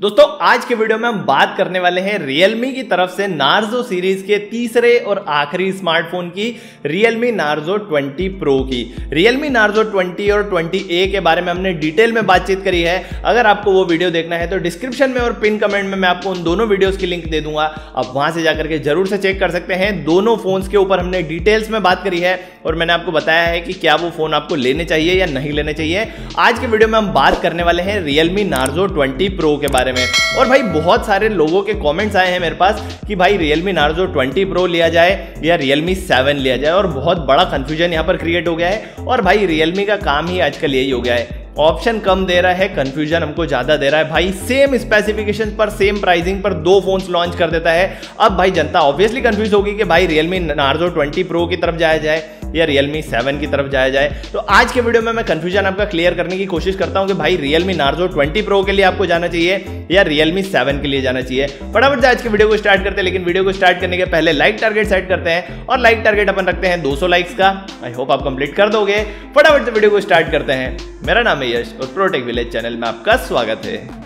दोस्तों आज के वीडियो में हम बात करने वाले हैं Realme की तरफ से Narzo सीरीज के तीसरे और आखिरी स्मार्टफोन की Realme Narzo 20 Pro की। Realme Narzo 20 और 20A के बारे में हमने डिटेल में बातचीत करी है। अगर आपको वो वीडियो देखना है तो डिस्क्रिप्शन में और पिन कमेंट में मैं आपको उन दोनों वीडियोस की लिंक दे दूंगा, आप वहां से जाकर के जरूर से चेक कर सकते हैं। दोनों फोन्स के ऊपर हमने डिटेल्स में बात करी है और मैंने आपको बताया है कि क्या वो फोन आपको लेने चाहिए या नहीं लेने चाहिए। आज के वीडियो में हम बात करने वाले हैं Realme Narzo 20 Pro के बारे में। और भाई बहुत सारे लोगों के कमेंट्स आए हैं मेरे पास कि भाई Realme Narzo 20 Pro लिया जाए या Realme 7 लिया जाए, और बहुत बड़ा कंफ्यूजन यहां पर क्रिएट हो गया है। और भाई Realme का काम ही आजकल यही हो गया है, ऑप्शन कम दे रहा है, कंफ्यूजन हमको ज़्यादा दे रहा है। भाई सेम स्पेसिफिकेशन पर सेम प्राइसिंग पर दो फोन्स लॉन्च कर देता है। अब भाई जनता ऑब्वियसली कंफ्यूज होगी कि भाई Realme Narzo 20 Pro की तरफ जाया जाए या Realme 7 की तरफ जाया जाए। तो आज के वीडियो में मैं कंफ्यूजन आपका क्लियर करने की कोशिश करता हूं कि भाई Realme Narzo 20 Pro के लिए आपको जाना चाहिए या Realme 7 के लिए जाना चाहिए। फटाफट से आज के वीडियो को स्टार्ट करते हैं, लेकिन वीडियो को स्टार्ट करने के पहले लाइक टारगेट सेट करते हैं, और लाइक टारगेट अपन रखते हैं 200 लाइक्स का। आई होप आप कंप्लीट कर दोगे। फटाफट से वीडियो को स्टार्ट करते हैं। मेरा नाम है यश और प्रो टेक विलेज चैनल में आपका स्वागत है।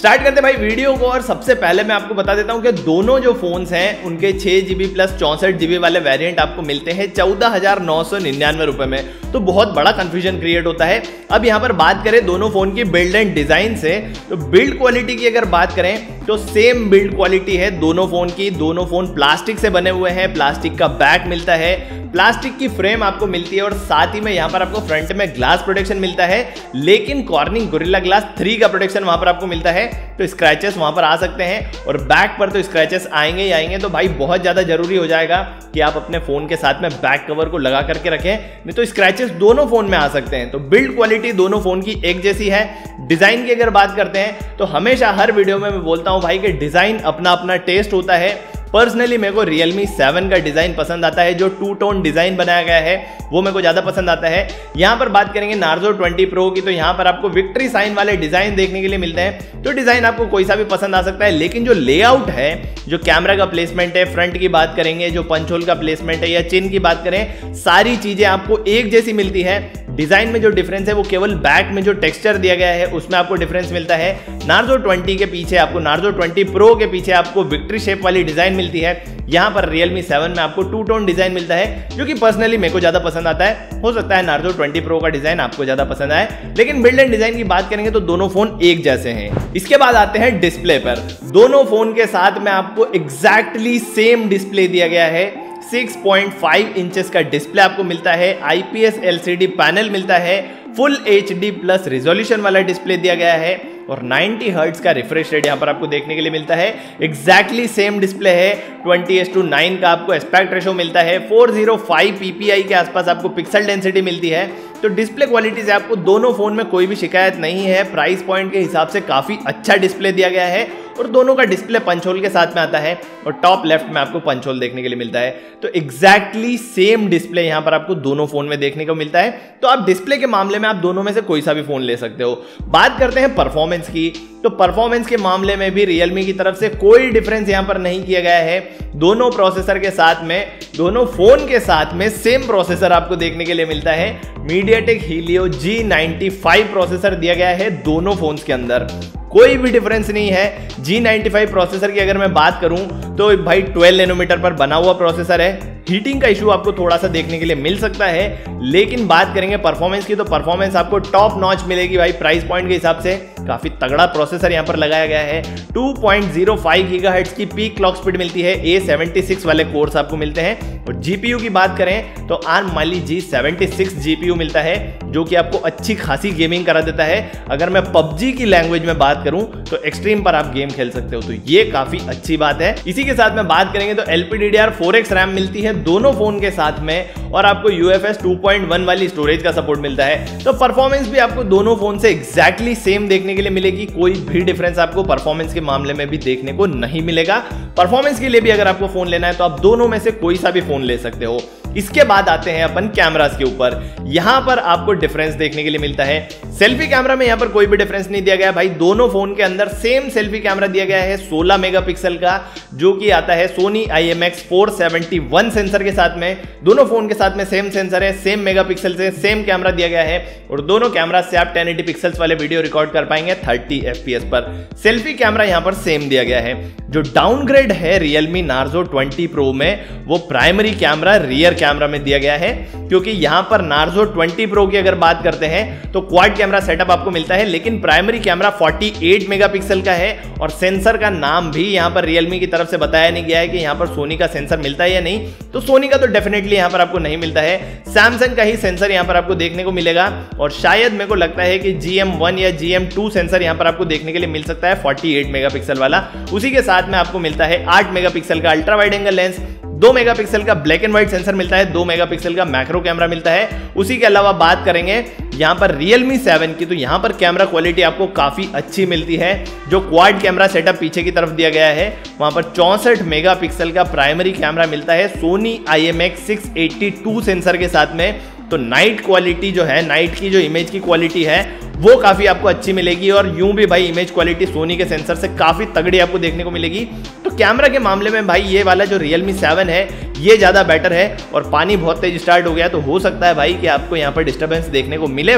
स्टार्ट करते भाई वीडियो को, और सबसे पहले मैं आपको बता देता हूं कि दोनों जो फोन्स हैं उनके 6GB प्लस 64GB वाले वेरिएंट आपको मिलते हैं 14,999 रुपए में। तो बहुत बड़ा कंफ्यूजन क्रिएट होता है। अब यहां पर बात करें दोनों फोन की बिल्ड एंड डिजाइन से, तो बिल्ड क्वालिटी की अगर बात करें तो सेम बिल्ड क्वालिटी है दोनों फोन की। दोनों फोन प्लास्टिक से बने हुए हैं, प्लास्टिक का बैक मिलता है, प्लास्टिक की फ्रेम आपको मिलती है, और साथ ही में यहाँ पर आपको फ्रंट में ग्लास प्रोटेक्शन मिलता है, लेकिन कॉर्निंग गोरिल्ला ग्लास 3 का प्रोटेक्शन वहाँ पर आपको मिलता है, तो स्क्रैचेस वहाँ पर आ सकते हैं। और बैक पर तो स्क्रैचेस आएंगे ही आएंगे। तो भाई बहुत ज़्यादा जरूरी हो जाएगा कि आप अपने फ़ोन के साथ में बैक कवर को लगा करके रखें, नहीं तो स्क्रैचेस दोनों फ़ोन में आ सकते हैं। तो बिल्ड क्वालिटी दोनों फ़ोन की एक जैसी है। डिज़ाइन की अगर बात करते हैं तो हमेशा हर वीडियो में मैं बोलता हूँ भाई कि डिज़ाइन अपना अपना टेस्ट होता है। पर्सनली मेरे को Realme 7 का डिज़ाइन पसंद आता है, जो टू टोन डिज़ाइन बनाया गया है वो मेरे को ज़्यादा पसंद आता है। यहाँ पर बात करेंगे Narzo 20 Pro की, तो यहाँ पर आपको विक्ट्री साइन वाले डिज़ाइन देखने के लिए मिलते हैं। तो डिज़ाइन आपको कोई सा भी पसंद आ सकता है, लेकिन जो लेआउट है, जो कैमरा का प्लेसमेंट है, फ्रंट की बात करेंगे, जो पंच होल का प्लेसमेंट है या चिन की बात करें, सारी चीज़ें आपको एक जैसी मिलती है। डिज़ाइन में जो डिफरेंस है वो केवल बैक में जो टेक्सचर दिया गया है उसमें आपको डिफरेंस मिलता है। Narzo 20 के पीछे आपको Narzo 20 Pro के पीछे आपको विक्ट्री शेप वाली डिज़ाइन मिलती है। यहाँ पर Realme 7 में आपको टू टोन डिज़ाइन मिलता है, जो कि पर्सनली मेरे को ज़्यादा पसंद आता है। हो सकता है Narzo 20 Pro का डिज़ाइन आपको ज़्यादा पसंद आए, लेकिन बिल्ड एंड डिज़ाइन की बात करेंगे तो दोनों फ़ोन एक जैसे हैं। इसके बाद आते हैं डिस्प्ले पर। दोनों फ़ोन के साथ में आपको एग्जैक्टली सेम डिस्प्ले दिया गया है। 6.5 इंचेस का डिस्प्ले आपको मिलता है, IPS LCD पैनल मिलता है, फुल HD प्लस रिजोल्यूशन वाला डिस्प्ले दिया गया है, और 90 हर्ट्ज का रिफ्रेश रेट यहाँ पर आपको देखने के लिए मिलता है। एग्जैक्टली सेम डिस्प्ले है। 20:9 का आपको एस्पेक्ट रेशो मिलता है, 405 ppi के आसपास आपको पिक्सल डेंसिटी मिलती है। तो डिस्प्ले क्वालिटी से आपको दोनों फ़ोन में कोई भी शिकायत नहीं है। प्राइस पॉइंट के हिसाब से काफ़ी अच्छा डिस्प्ले दिया गया है, और दोनों का डिस्प्ले पंच होल के साथ में आता है, और टॉप लेफ्ट में आपको पंच होल देखने के लिए मिलता है। तो एग्जैक्टली सेम डिस्प्ले यहाँ पर आपको दोनों फ़ोन में देखने को मिलता है। तो आप डिस्प्ले के मामले में आप दोनों में से कोई सा भी फ़ोन ले सकते हो। बात करते हैं परफॉर्मेंस की, तो परफॉर्मेंस के मामले में भी Realme की तरफ से कोई डिफरेंस यहाँ पर नहीं किया गया है। दोनों प्रोसेसर के साथ में, दोनों फ़ोन के साथ में सेम प्रोसेसर आपको देखने के लिए मिलता है। MediaTek Helio G95 प्रोसेसर दिया गया है दोनों फ़ोन्स के अंदर, कोई भी डिफरेंस नहीं है। G95 प्रोसेसर की अगर मैं बात करूं तो भाई 12 नैनोमीटर पर बना हुआ प्रोसेसर है। हीटिंग का इशू आपको थोड़ा सा देखने के लिए मिल सकता है, लेकिन बात करेंगे परफॉर्मेंस की तो परफॉर्मेंस आपको टॉप नॉच मिलेगी भाई। प्राइस पॉइंट के हिसाब से काफ़ी तगड़ा प्रोसेसर यहाँ पर लगाया गया है। 2.05 गीगाहर्ट्ज की पीक क्लॉक स्पीड मिलती है, A76 वाले कोर्स आपको मिलते हैं। और जीपीयू की बात करें तो ARM Mali G76 जीपीयू मिलता है, जो कि आपको अच्छी खासी गेमिंग करा देता है। अगर मैं PUBG की लैंग्वेज में बात करूं तो एक्सट्रीम पर आप गेम खेल सकते हो, तो ये काफ़ी अच्छी बात है। इसी के साथ में बात करेंगे तो LPDDR4X रैम मिलती है दोनों फ़ोन के साथ में, और आपको UFS 2.1 वाली स्टोरेज का सपोर्ट मिलता है। तो परफॉर्मेंस भी आपको दोनों फ़ोन से एग्जैक्टली सेम देखने के लिए मिलेगी, कोई भी डिफरेंस आपको परफॉर्मेंस के मामले में भी देखने को नहीं मिलेगा। परफॉर्मेंस के लिए भी अगर आपको फ़ोन लेना है तो आप दोनों में से कोई सा भी फ़ोन ले सकते हो। इसके बाद आते हैं अपन कैमरास के ऊपर। यहां पर आपको डिफरेंस देखने के लिए मिलता है। सेल्फी कैमरा में यहां पर कोई भी डिफरेंस नहीं दिया गया भाई, दोनों फोन के अंदर सेम सेल्फी कैमरा दिया गया है 16 मेगापिक्सल का, जो कि आता है सोनी IMX471 सेंसर के साथ में। दोनों फोन के साथ में सेम सेंसर है, सेम मेगापिक्सल से सेम कैमरा दिया गया है और दोनों कैमरा से आप 1080 पिक्सल्स वाले वीडियो रिकॉर्ड कर पाएंगे 30 FPS पर। सेल्फी कैमरा यहां पर सेम दिया गया है। जो डाउनग्रेड है Realme Narzo 20 Pro में, वो प्राइमरी कैमरा रियर कैमरा में दिया गया है, क्योंकि यहां पर Narzo 20 Pro की अगर बात करते हैं तो क्वाड कैमरा सेटअप आपको मिलता है, लेकिन प्राइमरी कैमरा 48 मेगापिक्सल का है और सेंसर का नाम भी यहां पर Realme की तरफ से बताया नहीं गया है कि यहां पर सोनी का सेंसर मिलता है या नहीं, तो सोनी का तो डेफिनेटली यहां पर आपको नहीं मिलता है, सैमसंग का ही सेंसर यहां पर आपको देखने को मिलेगा और शायद मेरे को लगता है कि GM1 या GM2 सेंसर यहां पर आपको देखने के लिए मिल सकता है 48 मेगापिक्सल वाला। उसी के साथ में आपको मिलता है 8 मेगापिक्सल का ultra wide angle lens, 2 megapixel का ब्लैक एंड व्हाइट सेंसर मिलता है, 2 मेगापिक्सल का मैक्रो कैमरा मिलता है। उसी के अलावा बात करेंगे यहां पर Realme 7 की, तो यहां पर कैमरा क्वालिटी आपको काफी अच्छी मिलती है। जो क्वाड कैमरा सेटअप पीछे की तरफ दिया गया है, वहां पर 64 मेगापिक्सल का प्राइमरी कैमरा मिलता है सोनी IMX682 सेंसर के साथ में, तो नाइट क्वालिटी जो है, नाइट की जो इमेज की क्वालिटी है वो काफ़ी आपको अच्छी मिलेगी और यूं भी भाई इमेज क्वालिटी सोनी के सेंसर से काफ़ी तगड़ी आपको देखने को मिलेगी। तो कैमरा के मामले में भाई ये वाला जो Realme 7 है ये ज़्यादा बेटर है और पानी बहुत तेज स्टार्ट हो गया, तो हो सकता है भाई कि आपको यहाँ पर डिस्टर्बेंस देखने को मिले।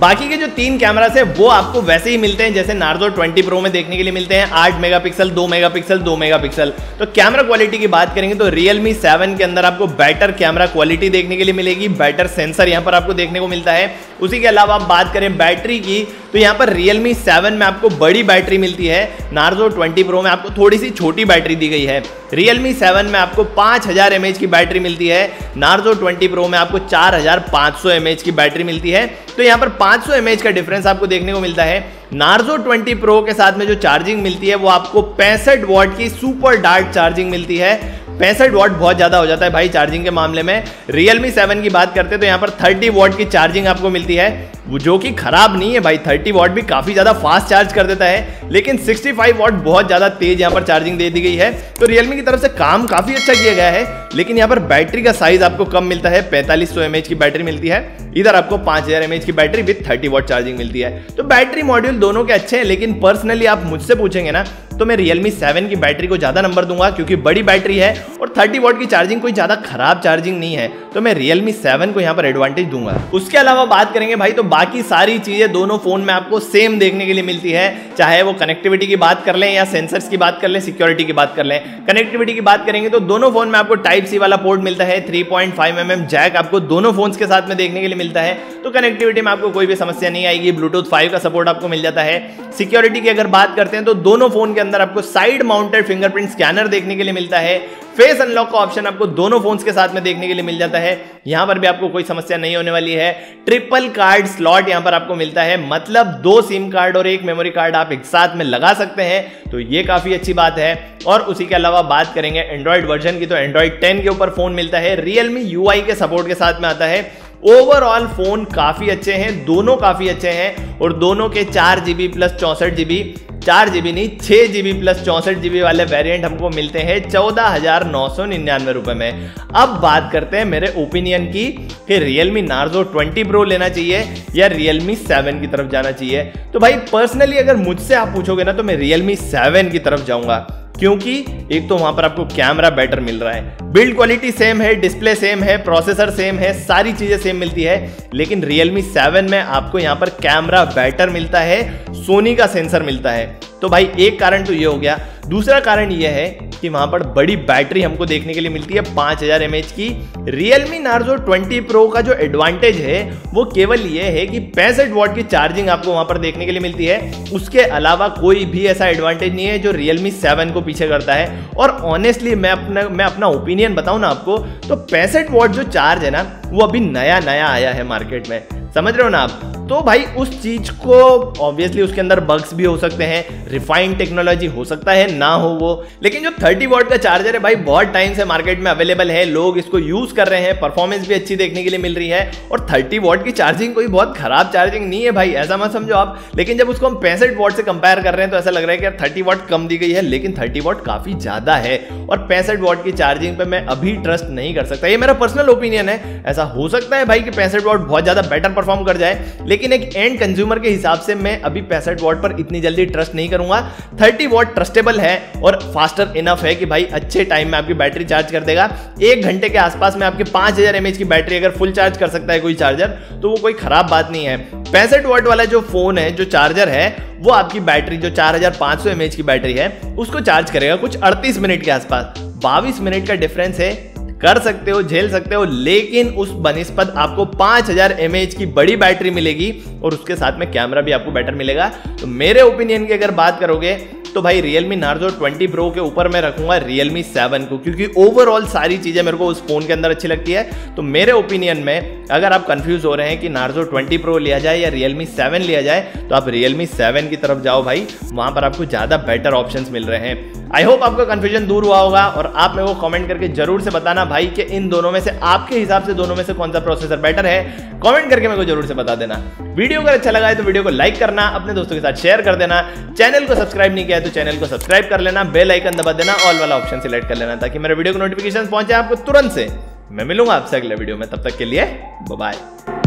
बाकी के जो 3 कैमरास है वो आपको वैसे ही मिलते हैं जैसे Narzo 20 Pro में देखने के लिए मिलते हैं, 8 मेगापिक्सल, 2 मेगापिक्सल, 2 मेगापिक्सल। तो कैमरा क्वालिटी की बात करेंगे तो Realme 7 के अंदर आपको बेटर कैमरा क्वालिटी देखने के लिए मिलेगी, बेटर सेंसर यहाँ पर आपको देखने को मिलता है। उसी के अलावा आप बात करें बैटरी की, तो यहाँ पर Realme 7 में आपको बड़ी बैटरी मिलती है, Narzo 20 Pro में आपको थोड़ी सी छोटी बैटरी दी गई है। Realme 7 में आपको 5000 mAh की बैटरी मिलती है, Narzo 20 Pro में आपको 4500 mAh की बैटरी मिलती है, तो यहाँ पर 500 mAh का डिफरेंस आपको देखने को मिलता है। Narzo 20 Pro के साथ में जो चार्जिंग मिलती है वो आपको 65 वाट की सुपर डार्ट चार्जिंग मिलती है। 65 वाट बहुत ज़्यादा हो जाता है भाई चार्जिंग के मामले में। Realme 7 की बात करते हैं तो यहाँ पर 30 वाट की चार्जिंग आपको मिलती है, जो कि खराब नहीं है भाई, 30 वाट भी काफ़ी ज़्यादा फास्ट चार्ज कर देता है, लेकिन 65 वाट बहुत ज़्यादा तेज़ यहाँ पर चार्जिंग दे दी गई है। तो Realme की तरफ से काम काफ़ी अच्छा किया गया है, लेकिन यहाँ पर बैटरी का साइज़ आपको कम मिलता है, 4500 mAh की बैटरी मिलती है, इधर आपको 5000 mAh की बैटरी विद 30 वाट चार्जिंग मिलती है। तो बैटरी मॉड्यूल दोनों के अच्छे हैं, लेकिन पर्सनली आप मुझसे पूछेंगे ना तो मैं Realme 7 की बैटरी को ज़्यादा नंबर दूंगा, क्योंकि बड़ी बैटरी है और 30 वाट की चार्जिंग कोई ज़्यादा खराब चार्जिंग नहीं है, तो मैं Realme 7 को यहाँ पर एडवांटेज दूंगा। उसके अलावा बात करेंगे भाई तो बाकी सारी चीज़ें दोनों फ़ोन में आपको सेम देखने के लिए मिलती है, चाहे वो कनेक्टिविटी की बात कर लें या सेंसर्स की बात कर लें, सिक्योरिटी की बात कर लें। कनेक्टिविटी की बात करेंगे तो दोनों फ़ोन में आपको Type-C वाला पोर्ट मिलता है, 3.5 mm जैक आपको दोनों फ़ोन्स के साथ में देखने के लिए मिलता है, तो कनेक्टिविटी में आपको कोई भी समस्या नहीं आएगी। Bluetooth 5 का सपोर्ट आपको मिल जाता है। सिक्योरिटी की अगर बात करते हैं तो दोनों फ़ोन के अंदर आपको साइड माउंटेड फिंगरप्रिंट स्कैनर देखने के लिए मिलता है। फेस अनलॉक का ऑप्शन आपको दोनों फोन्स के साथ में देखने के लिए मिल जाता है, यहां पर भी आपको कोई समस्या नहीं होने वाली है। 3 कार्ड स्लॉट यहां पर आपको मिलता है, मतलब 2 SIM कार्ड और 1 मेमोरी कार्ड आप एक साथ में लगा सकते हैं, तो ये काफ़ी अच्छी बात है। और उसी के अलावा बात करेंगे एंड्रॉयड वर्जन की, तो एंड्रॉयड 10 के ऊपर फ़ोन मिलता है, Realme UI के सपोर्ट के साथ में आता है। ओवरऑल फ़ोन काफ़ी अच्छे हैं, दोनों काफ़ी अच्छे हैं और दोनों के 4GB + 64GB, 4GB नहीं 6GB + 64GB वाले वेरिएंट हमको मिलते हैं 14,999 रुपये में। अब बात करते हैं मेरे ओपिनियन की कि Realme Narzo 20 Pro लेना चाहिए या Realme 7 की तरफ जाना चाहिए। तो भाई पर्सनली अगर मुझसे आप पूछोगे ना तो मैं Realme 7 की तरफ जाऊँगा, क्योंकि एक तो वहां पर आपको कैमरा बेटर मिल रहा है, बिल्ड क्वालिटी सेम है, डिस्प्ले सेम है, प्रोसेसर सेम है, सारी चीज़ें सेम मिलती है, लेकिन Realme 7 में आपको यहां पर कैमरा बेटर मिलता है, सोनी का सेंसर मिलता है। तो भाई एक कारण तो ये हो गया। दूसरा कारण ये है कि वहाँ पर बड़ी बैटरी हमको देखने के लिए मिलती है 5000 mAh की। Realme Narzo 20 Pro का जो एडवांटेज है वो केवल ये है कि 65 वाट की चार्जिंग आपको वहाँ पर देखने के लिए मिलती है, उसके अलावा कोई भी ऐसा एडवांटेज नहीं है जो Realme 7 को पीछे करता है। और ऑनेस्टली मैं अपना ओपिनियन बताऊँ ना आपको, तो 65 वाट जो चार्ज है ना वो अभी नया आया है मार्केट में, समझ रहे हो ना आप, तो भाई उस चीज को ऑब्वियसली उसके अंदर बग्स भी हो सकते हैं, रिफाइंड टेक्नोलॉजी हो सकता है ना हो वो। लेकिन जो 30 वॉट का चार्जर है भाई बहुत टाइम से मार्केट में अवेलेबल है, लोग इसको यूज कर रहे हैं, परफॉर्मेंस भी अच्छी देखने के लिए मिल रही है और 30 वॉट की चार्जिंग कोई बहुत खराब चार्जिंग नहीं है भाई, ऐसा मत समझो आप। लेकिन जब उसको हम 65 वॉट से कंपेयर कर रहे हैं तो ऐसा लग रहा है कि यार 30 वॉट कम दी गई है, लेकिन 30 वॉट काफी ज्यादा है और 65 वॉट की चार्जिंग पे मैं अभी ट्रस्ट नहीं कर सकता। ये मेरा पर्सनल ओपिनियन है, ऐसा हो सकता है भाई कि 65 वॉट बहुत ज्यादा बेटर परफॉर्म कर जाए, लेकिन एक एंड कंज्यूमर के हिसाब से मैं अभी 65 वॉट पर इतनी जल्दी ट्रस्ट नहीं करूंगा। 30 वॉट ट्रस्टेबल है और फास्टर इनफ है कि भाई अच्छे टाइम में आपकी बैटरी चार्ज कर देगा। 1 घंटे के आसपास में आपकी 5000 mAh की बैटरी अगर फुल चार्ज कर सकता है कोई चार्जर तो वो कोई खराब बात नहीं है। 65 वॉट वाला जो फोन है, जो चार्जर है, वो आपकी बैटरी जो 4500 mAh की बैटरी है उसको चार्ज करेगा कुछ 38 मिनट के आसपास। 22 मिनट का डिफरेंस है, कर सकते हो, झेल सकते हो, लेकिन उस बनिस्पत आपको 5000 mAh की बड़ी बैटरी मिलेगी और उसके साथ में कैमरा भी आपको बेटर मिलेगा। तो मेरे ओपिनियन की अगर बात करोगे तो भाई Realme Narzo 20 Pro के ऊपर मैं रखूंगा Realme 7 को, क्योंकि ओवरऑल सारी चीज़ें मेरे को उस फोन के अंदर अच्छी लगती है। तो मेरे ओपिनियन में अगर आप कंफ्यूज हो रहे हैं कि Narzo 20 Pro लिया जाए या Realme 7 लिया जाए तो आप Realme 7 की तरफ जाओ भाई, वहाँ पर आपको ज़्यादा बेटर ऑप्शंस मिल रहे हैं। आई होप आपका कन्फ्यूजन दूर हुआ होगा और आप मेरे को कमेंट करके जरूर से बताना भाई कि इन दोनों में से आपके हिसाब से दोनों में से कौन सा प्रोसेसर बेटर है, कमेंट करके मेरे को जरूर से बता देना। वीडियो अगर अच्छा लगा है तो वीडियो को लाइक करना, अपने दोस्तों के साथ शेयर कर देना, चैनल को सब्सक्राइब नहीं किया है तो चैनल को सब्सक्राइब कर लेना, बेल आइकन दबा देना, ऑल वाला ऑप्शन सिलेक्ट कर लेना ताकि मेरे वीडियो को नोटिफिकेशन पहुंचे आपको तुरंत से। मैं मिलूंगा आपसे अगले वीडियो में, तब तक के लिए बाय बाय।